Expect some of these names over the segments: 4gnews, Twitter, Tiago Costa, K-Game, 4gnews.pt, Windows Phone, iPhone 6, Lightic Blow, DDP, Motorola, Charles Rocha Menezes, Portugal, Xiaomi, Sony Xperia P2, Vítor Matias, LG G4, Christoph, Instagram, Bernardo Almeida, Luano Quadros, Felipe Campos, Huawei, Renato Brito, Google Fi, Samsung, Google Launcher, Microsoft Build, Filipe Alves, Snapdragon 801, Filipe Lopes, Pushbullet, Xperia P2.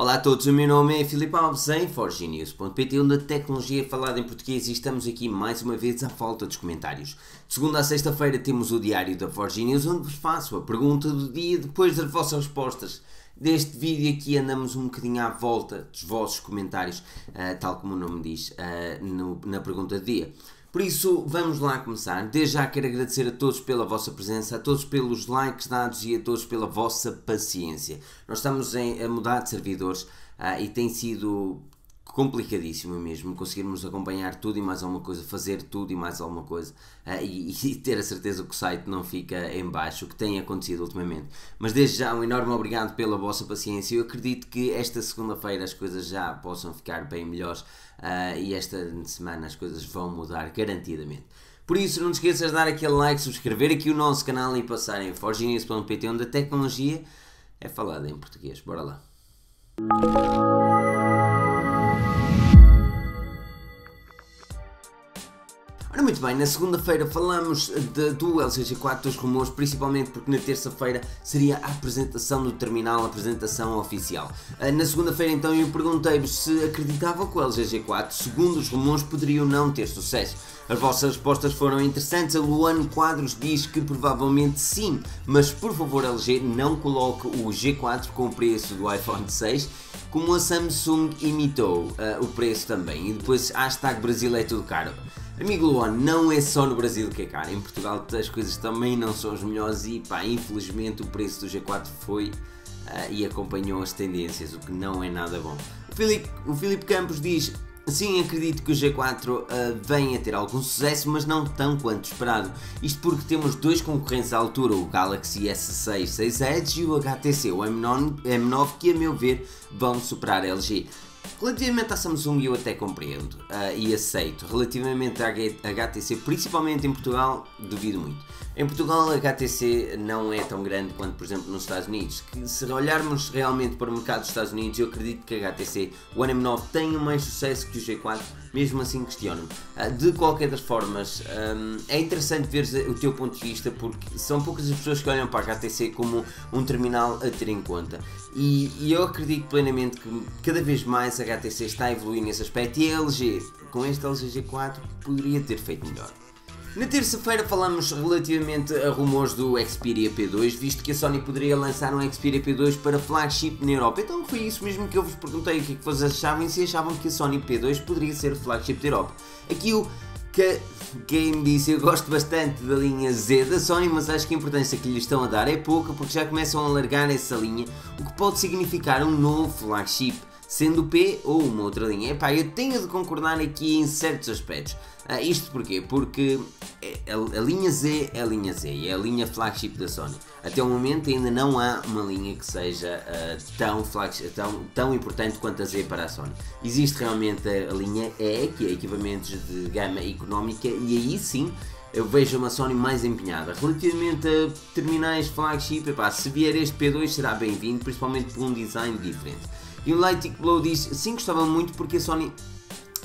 Olá a todos, o meu nome é Filipe Alves em 4gnews.pt, onde a tecnologia é falada em português, e estamos aqui mais uma vez à volta dos comentários. De segunda a sexta-feira temos o diário da 4gnews, onde vos faço a pergunta do dia depois das vossas respostas. Deste vídeo aqui andamos um bocadinho à volta dos vossos comentários, tal como o nome diz na pergunta do dia. Por isso, vamos lá começar. Desde já quero agradecer a todos pela vossa presença, a todos pelos likes dados e a todos pela vossa paciência. Nós estamos a mudar de servidores e tem sido complicadíssimo mesmo conseguirmos acompanhar tudo e mais alguma coisa, fazer tudo e mais alguma coisa e ter a certeza que o site não fica em baixo, o que tem acontecido ultimamente. Mas desde já um enorme obrigado pela vossa paciência. Eu acredito que esta segunda-feira as coisas já possam ficar bem melhores e esta semana as coisas vão mudar garantidamente. Por isso, não te esqueças de dar aquele like, subscrever aqui o nosso canal e passar em 4gnews.pt, onde a tecnologia é falada em português. Bora lá! Ora, muito bem, na segunda-feira falamos do LG G4, dos rumores, principalmente porque na terça-feira seria a apresentação do terminal, a apresentação oficial. Na segunda-feira então eu perguntei-vos se acreditavam que o LG G4, segundo os rumores, poderiam não ter sucesso. As vossas respostas foram interessantes. A Luano Quadros diz que provavelmente sim, mas por favor LG, não coloque o G4 com o preço do iPhone 6, como a Samsung imitou o preço também, e depois hashtag Brasil é tudo caro. Amigo Luan, não é só no Brasil que é caro, em Portugal as coisas também não são as melhores e pá, infelizmente o preço do G4 foi e acompanhou as tendências, o que não é nada bom. O Felipe Campos diz: sim, acredito que o G4 venha a ter algum sucesso, mas não tão quanto esperado. Isto porque temos dois concorrentes à altura, o Galaxy S6 Edge e o HTC One M9, que a meu ver vão superar a LG. Relativamente à Samsung eu até compreendo e aceito. Relativamente à HTC, principalmente em Portugal, duvido muito. Em Portugal a HTC não é tão grande quanto, por exemplo, nos Estados Unidos. Que, se olharmos realmente para o mercado dos Estados Unidos, eu acredito que a HTC One M9 tenha mais sucesso que o G4, mesmo assim questiono-me. De qualquer das formas, é interessante ver o teu ponto de vista, porque são poucas as pessoas que olham para a HTC como um terminal a ter em conta. E eu acredito plenamente que cada vez mais a HTC está a evoluir nesse aspecto, e a LG, com este LG G4, poderia ter feito melhor. Na terça-feira falamos relativamente a rumores do Xperia P2, visto que a Sony poderia lançar um Xperia P2 para flagship na Europa. Então foi isso mesmo que eu vos perguntei, o que é que vocês achavam e se achavam que a Sony P2 poderia ser flagship da Europa. Aqui o K-Game disse: eu gosto bastante da linha Z da Sony, mas acho que a importância que lhe estão a dar é pouca, porque já começam a alargar essa linha, o que pode significar um novo flagship, sendo o P ou uma outra linha. Epá, eu tenho de concordar aqui em certos aspectos. Isto porquê? Porque a linha Z é a linha Z e é a linha flagship da Sony. Até o momento ainda não há uma linha que seja tão importante quanto a Z para a Sony. Existe realmente a linha E, que é equipamentos de gama económica, e aí sim eu vejo uma Sony mais empenhada. Relativamente a terminais flagship, epá, se vier este P2 será bem-vindo, principalmente por um design diferente. E o Lightic Blow diz: sim, gostava muito porque a Sony...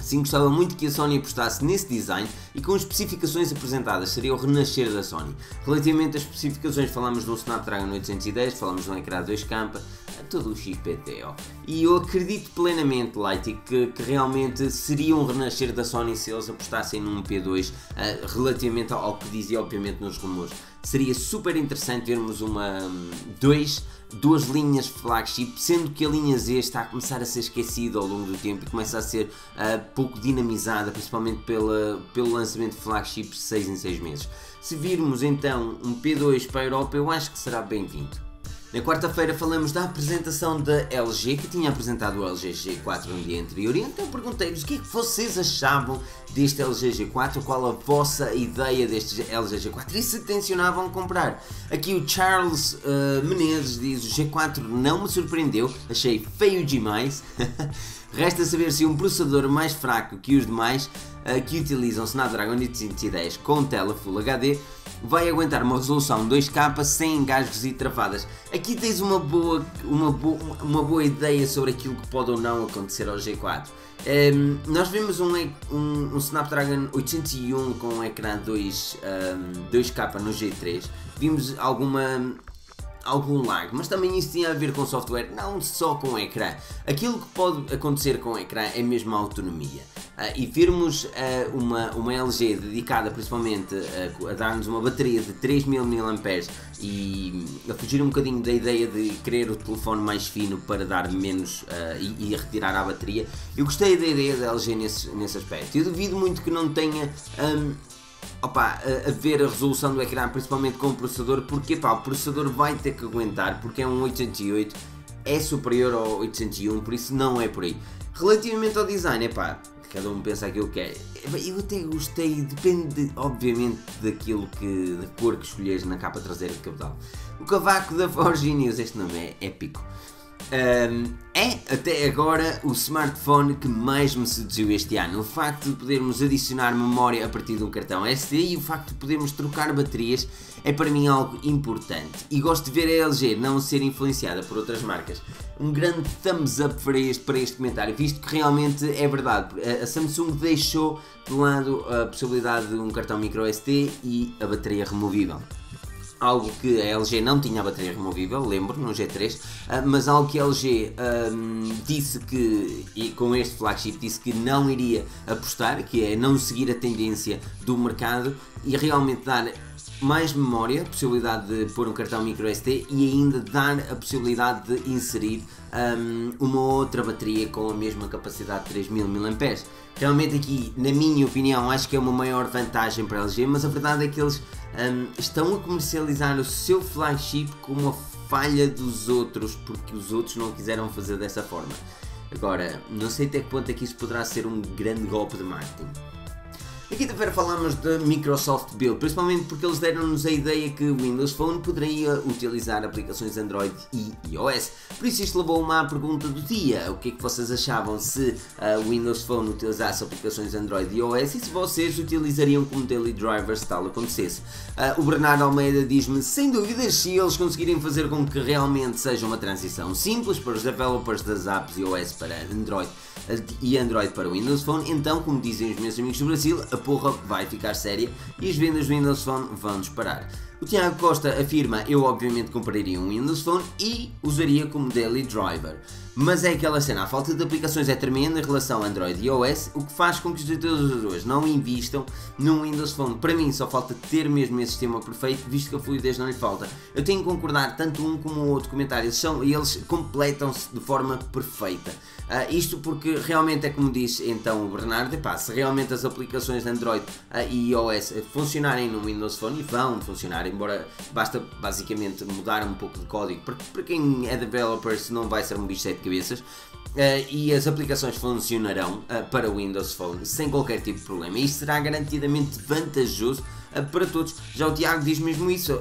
Sim, gostava muito que a Sony apostasse nesse design, e com as especificações apresentadas seria o renascer da Sony. Relativamente às especificações, falamos de um Snapdragon 810, falamos de um ecrã 2K, todo o XPTO. E eu acredito plenamente, Lighty, que realmente seria um renascer da Sony se eles apostassem num P2, relativamente ao que dizia obviamente nos rumores. Seria super interessante vermos duas linhas flagship, sendo que a linha Z está a começar a ser esquecida ao longo do tempo e começa a ser pouco dinamizada, principalmente pelo lançamento de flagships 6 em 6 meses. Se virmos então um P2 para a Europa, eu acho que será bem-vindo. Na quarta-feira falamos da apresentação da LG, que tinha apresentado o LG G4 no dia anterior, e então perguntei-vos o que é que vocês achavam deste LG G4, qual a vossa ideia deste LG G4 e se tencionavam comprar. Aqui o Charles Menezes diz: o G4 não me surpreendeu, achei feio demais. Resta saber se um processador mais fraco que os demais, que utilizam Snapdragon 810 com tela Full HD, vai aguentar uma resolução 2K sem engasgos e travadas. Aqui tens uma boa ideia sobre aquilo que pode ou não acontecer ao G4. Nós vimos um Snapdragon 801 com um ecrã 2K no G3, vimos alguma algum lag, mas também isso tinha a ver com software, não só com o ecrã. Aquilo que pode acontecer com o ecrã é mesmo a autonomia. E virmos uma LG dedicada principalmente a dar-nos uma bateria de 3000 mAh e a fugir um bocadinho da ideia de querer o telefone mais fino para dar menos e retirar a bateria, eu gostei da ideia da LG nesse aspecto. Eu duvido muito que não tenha a ver a resolução do ecrã, principalmente com o processador, porque o processador vai ter que aguentar, porque é um 808, é superior ao 801, por isso não é por aí. Relativamente ao design, cada um pensa aquilo que quer. Eu até gostei, depende obviamente daquilo que, da cor que escolheres na capa traseira de cabedal. O cavaco da 4gnews, este nome é épico. É até agora o smartphone que mais me seduziu este ano. O facto de podermos adicionar memória a partir de um cartão SD e o facto de podermos trocar baterias é para mim algo importante. E gosto de ver a LG não ser influenciada por outras marcas. Um grande thumbs up para este comentário, visto que realmente é verdade. A Samsung deixou de lado a possibilidade de um cartão micro SD e a bateria removível. Algo que a LG não tinha a bateria removível, lembro, no G3, mas algo que a LG disse que, e com este flagship, disse que não iria apostar, que é não seguir a tendência do mercado e realmente dar mais memória, a possibilidade de pôr um cartão microSD e ainda dar a possibilidade de inserir uma outra bateria com a mesma capacidade de 3000 mAh. Realmente aqui, na minha opinião, acho que é uma maior vantagem para a LG, mas a verdade é que eles estão a comercializar o seu flagship com uma falha dos outros, porque os outros não quiseram fazer dessa forma. Agora, não sei até que ponto é que isso poderá ser um grande golpe de marketing. Na quinta-feira falámos da Microsoft Build, principalmente porque eles deram-nos a ideia que o Windows Phone poderia utilizar aplicações Android e iOS. Por isso isto levou-me à pergunta do dia, o que é que vocês achavam se o Windows Phone utilizasse aplicações Android e iOS e se vocês utilizariam como daily drivers se tal acontecesse. O Bernardo Almeida diz-me, sem dúvidas, se eles conseguirem fazer com que realmente seja uma transição simples para os developers das apps iOS para Android e Android para o Windows Phone, então, como dizem os meus amigos do Brasil, a porra vai ficar séria e as vendas do Windows Phone vão disparar. O Tiago Costa afirma, eu obviamente compraria um Windows Phone e usaria como daily driver. Mas é aquela cena, a falta de aplicações é tremenda em relação a Android e iOS, o que faz com que os utilizadores não invistam num Windows Phone. Para mim só falta ter mesmo esse sistema perfeito, visto que a fluidez não lhe falta. Eu tenho que concordar tanto um como o outro comentário, eles completam-se de forma perfeita. Isto porque realmente é como diz então o Bernardo, se realmente as aplicações de Android e iOS funcionarem no Windows Phone, e vão funcionar, embora basta basicamente mudar um pouco de código, porque para quem é developer não vai ser um bicho de cabeças, e as aplicações funcionarão para o Windows Phone sem qualquer tipo de problema, e isto será garantidamente vantajoso para todos. Já o Tiago diz mesmo isso,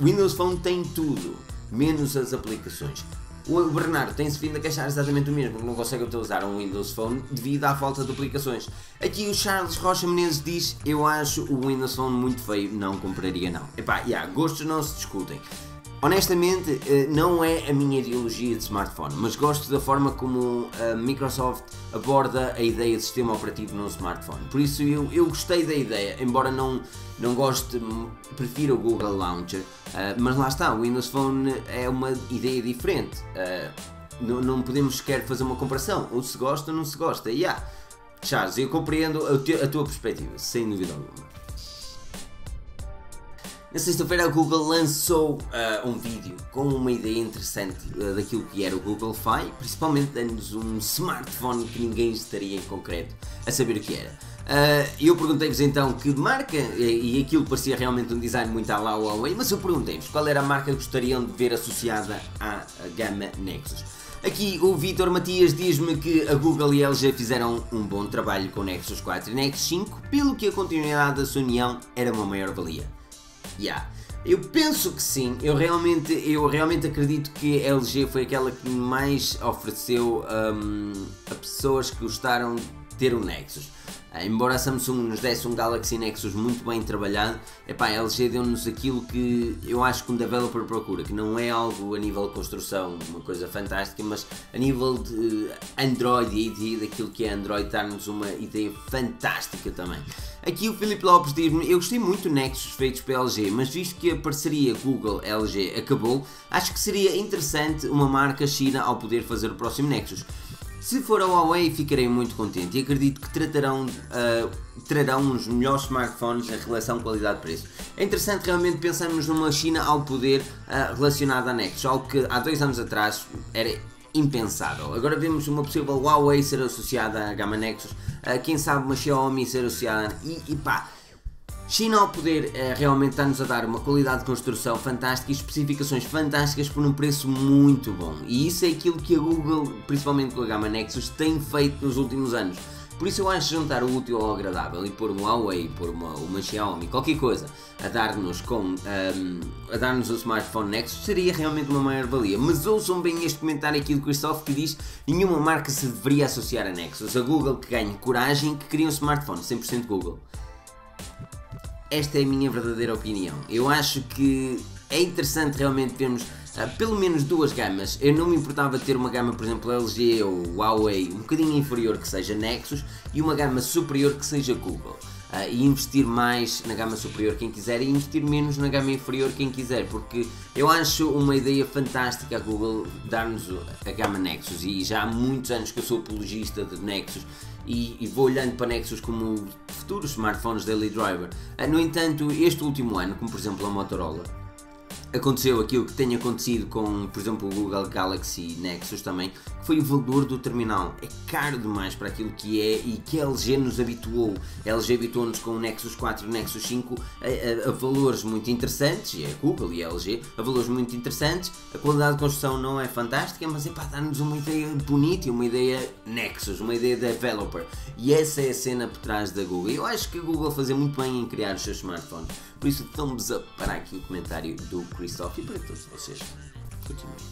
Windows Phone tem tudo, menos as aplicações. O Bernardo tem-se vindo a queixar exatamente o mesmo, que não consegue utilizar um Windows Phone devido à falta de aplicações. Aqui o Charles Rocha Menezes diz, eu acho o Windows Phone muito feio, não compraria não. Gostos não se discutem. Honestamente, não é a minha ideologia de smartphone, mas gosto da forma como a Microsoft aborda a ideia de sistema operativo no smartphone. Por isso eu gostei da ideia, embora não goste, prefiro o Google Launcher, mas lá está, o Windows Phone é uma ideia diferente. Não podemos sequer fazer uma comparação, ou se gosta ou não se gosta. Charles, eu compreendo a tua perspectiva, sem dúvida alguma. Na sexta-feira a Google lançou um vídeo com uma ideia interessante daquilo que era o Google Fi, principalmente dando-nos um smartphone que ninguém estaria em concreto a saber o que era. Eu perguntei-vos então que marca, e aquilo parecia realmente um design muito à la Huawei, mas eu perguntei-vos qual era a marca que gostariam de ver associada à gama Nexus. Aqui o Vítor Matias diz-me que a Google e a LG fizeram um bom trabalho com o Nexus 4 e Nexus 5, pelo que a continuidade da sua união era uma maior-valia. Eu penso que sim, eu realmente acredito que a LG foi aquela que mais ofereceu a pessoas que gostaram de ter o Nexus. Embora a Samsung nos desse um Galaxy Nexus muito bem trabalhado, epá, a LG deu-nos aquilo que eu acho que um developer procura, que não é algo a nível de construção, uma coisa fantástica, mas a nível de Android e daquilo que é Android, dar-nos uma ideia fantástica também. Aqui o Filipe Lopes diz-me: eu gostei muito do Nexus feitos pela LG, mas visto que a parceria Google-LG acabou, acho que seria interessante uma marca China ao poder fazer o próximo Nexus. Se for a Huawei ficarei muito contente e acredito que trarão uns melhores smartphones em relação qualidade-preço. É interessante realmente pensarmos numa China ao poder relacionada à Nexus, algo que há 2 anos atrás era impensável. Agora vemos uma possível Huawei ser associada à gama Nexus, quem sabe uma Xiaomi ser associada e pá. China ao poder realmente está-nos a dar uma qualidade de construção fantástica e especificações fantásticas por um preço muito bom, e isso é aquilo que a Google, principalmente com a gama Nexus, tem feito nos últimos anos. Por isso eu acho juntar o útil ao agradável e pôr um Huawei, pôr uma Xiaomi, qualquer coisa a dar-nos o smartphone Nexus seria realmente uma maior-valia. Mas ouçam bem este comentário aqui do Christoph, que diz: nenhuma marca se deveria associar a Nexus, a Google que ganhe coragem, que crie um smartphone 100% Google. Esta é a minha verdadeira opinião. Eu acho que é interessante realmente termos pelo menos 2 gamas. Eu não me importava ter uma gama, por exemplo, LG ou Huawei, um bocadinho inferior que seja Nexus, e uma gama superior que seja Google. E investir mais na gama superior quem quiser e investir menos na gama inferior quem quiser, porque eu acho uma ideia fantástica a Google dar-nos a gama Nexus, e já há muitos anos que eu sou apologista de Nexus e vou olhando para Nexus como futuros smartphones daily driver. No entanto, este último ano, como por exemplo a Motorola, aconteceu aquilo que tem acontecido com, por exemplo, o Google Galaxy Nexus também, que foi o valor do terminal. É caro demais para aquilo que é e que a LG nos habituou. A LG habituou-nos com o Nexus 4 e o Nexus 5 a valores muito interessantes, e a Google e a LG a valores muito interessantes. A qualidade de construção não é fantástica, mas é para dar-nos uma ideia bonita e uma ideia Nexus, uma ideia developer. E essa é a cena por trás da Google. Eu acho que a Google fazia muito bem em criar os seus smartphones. Por isso, thumbs up para aqui o comentário do Christoph e para todos vocês. Continuamos.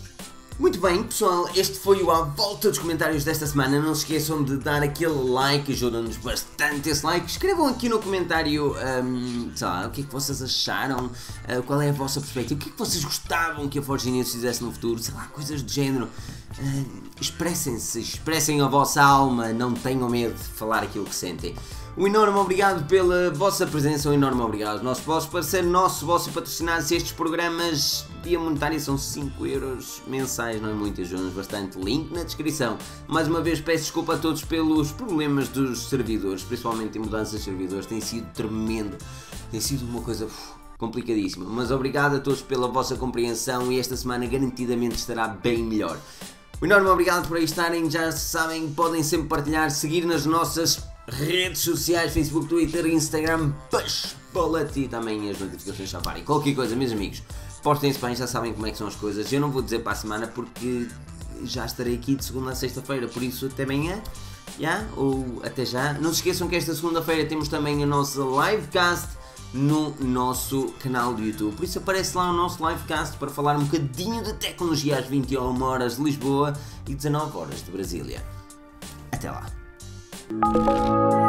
Muito bem, pessoal, este foi o À Volta dos Comentários desta semana. Não se esqueçam de dar aquele like, ajuda-nos bastante esse like. Escrevam aqui no comentário sei lá, o que é que vocês acharam, qual é a vossa perspectiva, o que é que vocês gostavam que a 4gnews fizesse no futuro, sei lá, coisas do género. Expressem-se, expressem a vossa alma, não tenham medo de falar aquilo que sentem. Um enorme obrigado pela vossa presença, um enorme obrigado aos nossos vossos parceiros, nosso vosso patrocinados. Estes programas via monetária são 5€ mensais, não é muito, ajudam-nos bastante. Link na descrição. Mais uma vez peço desculpa a todos pelos problemas dos servidores, principalmente em mudanças de servidores, tem sido tremendo, tem sido uma coisa complicadíssima, mas obrigado a todos pela vossa compreensão e esta semana garantidamente estará bem melhor. Um enorme obrigado por aí estarem, já sabem, podem sempre partilhar, seguir nas nossas redes sociais, Facebook, Twitter, Instagram, Pasbolete, e também as notificações chaparem. Qualquer coisa, meus amigos, portem-se bem, já sabem como é que são as coisas. Eu não vou dizer para a semana porque já estarei aqui de segunda a sexta-feira, por isso até amanhã, já, ou até já. Não se esqueçam que esta segunda-feira temos também a nossa livecast no nosso canal do YouTube, por isso aparece lá o nosso livecast para falar um bocadinho de tecnologia às 21 horas de Lisboa e 19 horas de Brasília. Até lá!